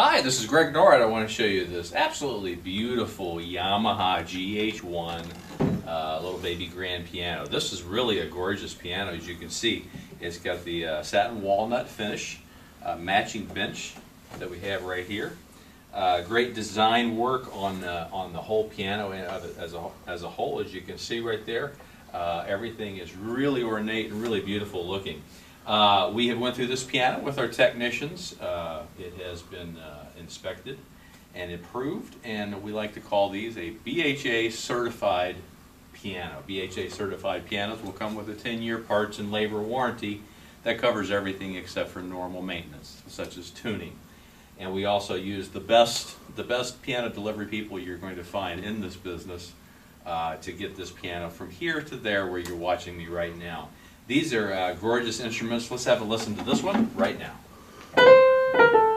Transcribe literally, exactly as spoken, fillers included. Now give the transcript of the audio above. Hi, this is Greg Norrett. I want to show you this absolutely beautiful Yamaha G H one uh, little baby grand piano. This is really a gorgeous piano, as you can see. It's got the uh, satin walnut finish, uh, matching bench that we have right here. Uh, great design work on uh, on the whole piano as a as a whole, as you can see right there. Uh, everything is really ornate and really beautiful looking. Uh, we have went through this piano with our technicians. Uh, it has been uh, inspected and improved, and we like to call these a B H A certified piano. B H A certified pianos will come with a ten year parts and labor warranty that covers everything except for normal maintenance, such as tuning. And we also use the best, the best piano delivery people you're going to find in this business uh, to get this piano from here to there where you're watching me right now. These are uh, gorgeous instruments. Let's have a listen to this one right now.